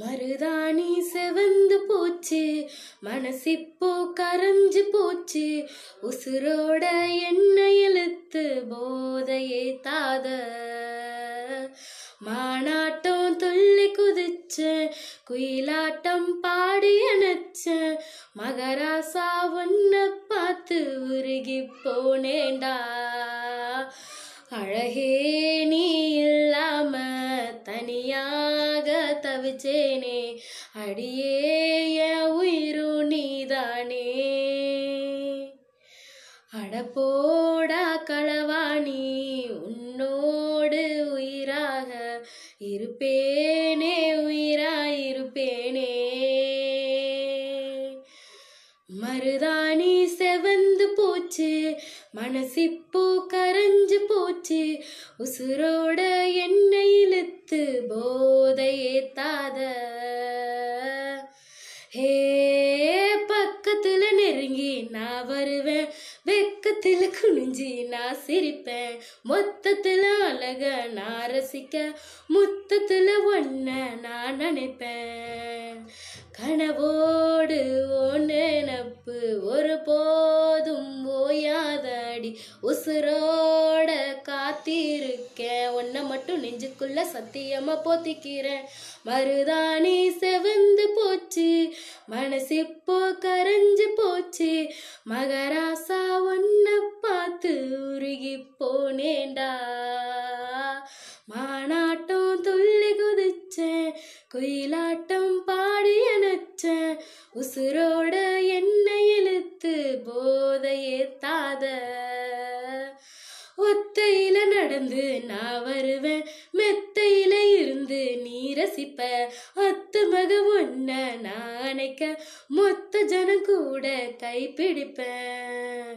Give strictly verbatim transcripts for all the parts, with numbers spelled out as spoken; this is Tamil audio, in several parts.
மருதாணி செவந்து போச்சு மனசிப்போ கரஞ்சு போச்சு உசுரோட எண்ணெய் இழுத்து போதையே தாத மானாட்டம் துள்ளி குதிச்ச குயிலாட்டம் பாடி அணைச்ச மகராசா ஒன்ன பார்த்து உருகி போனேண்டா அழகே நீ இல்லாம தனியாக தவிச்சேனே அடியே என் உயிரு நீதானே அடபோடா களவாணி உன்னோடு உயிராக இருப்பேனே உயிராய் இருப்பேனே மருதாணி செவந்து போச்சு மனசிப்போ கரஞ்சு போச்சு உசுரோட எண்ணெய் இழுத்து போதையே தாத ஹே பக்கத்துல நெருங்கி நான் வருவேன் வெக்கத்துல குனிஞ்சி நான் சிரிப்பேன் மொத்தத்துல அழக நான் ரசிக்க முத்தத்துல ஒன்ன நான் நினைப்பேன் கனவோடு நினப்பு ஒரு போதும் ஓயாதடி உசுரோட காத்திருக்கேன் ஒன்ன மட்டும் நெஞ்சுக்குள்ள சத்தியமா போத்திக்கிறேன் மருதாணி செவந்து போச்சு மனசிப்போ கரைஞ்சு போச்சு மகராசா ஒன்ன பார்த்து உருகி போனேண்டா மானாட்டம் துள்ளி குதிச்சேன் குயிலாட்டம் பாடி அணைச்சேன் உசுரோட எண்ணெய் இழுத்து போதையே தாத ஒத்தையில நடந்து நான் வருவேன் மெத்தையில இருந்து நீ ரசிப்ப அத்து மக ஒன்ன நான் அணைக்க மொத்த ஜனம் கூட கைப்பிடிப்பேன்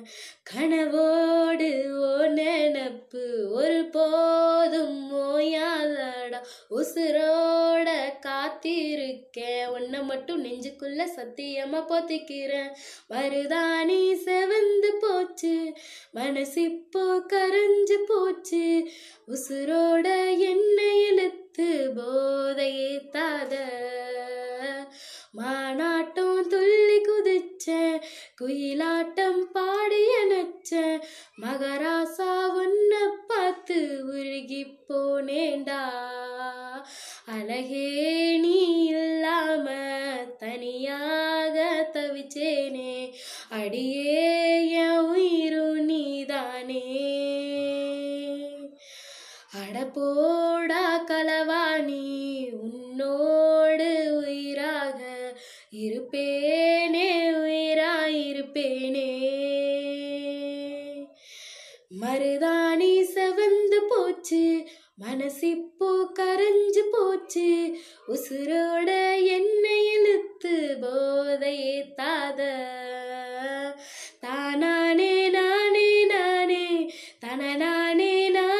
கனவோடு ஓ நினப்பு ஒரு போதும் ஓயாதடா உசுரோட காத்திருக்கேன் ஒன்ன மட்டும் நெஞ்சுக்குள்ள சத்தியமா போத்திக்கிறேன் மருதாணி செவந்து போச்சு மனசிப்போ கரைஞ்சு போச்சு உசுரோட எண்ணெய் இழுத்து போதையே தாத மானாட்டம் துள்ளி குதிச்ச குயிலாட்டம் பாடி அணைச்ச மகராசா ஒன்ன பார்த்து உருகி போனேண்டா அழகே நீ இல்லாம தனியாக தவிச்சேனே அடியே என் உயிரு நீதானே அடபோடா களவாணி உன்னோடு உயிராக இருப்பேனே உயிராய் இருப்பேனே மருதாணி செவந்து போச்சு மனசிப்போ கரைஞ்சு போச்சு உசுரோட எண்ணெய் இழுத்து போதையே தாத தானானே நானே நானே தன நானே நான்